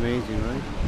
amazing, right?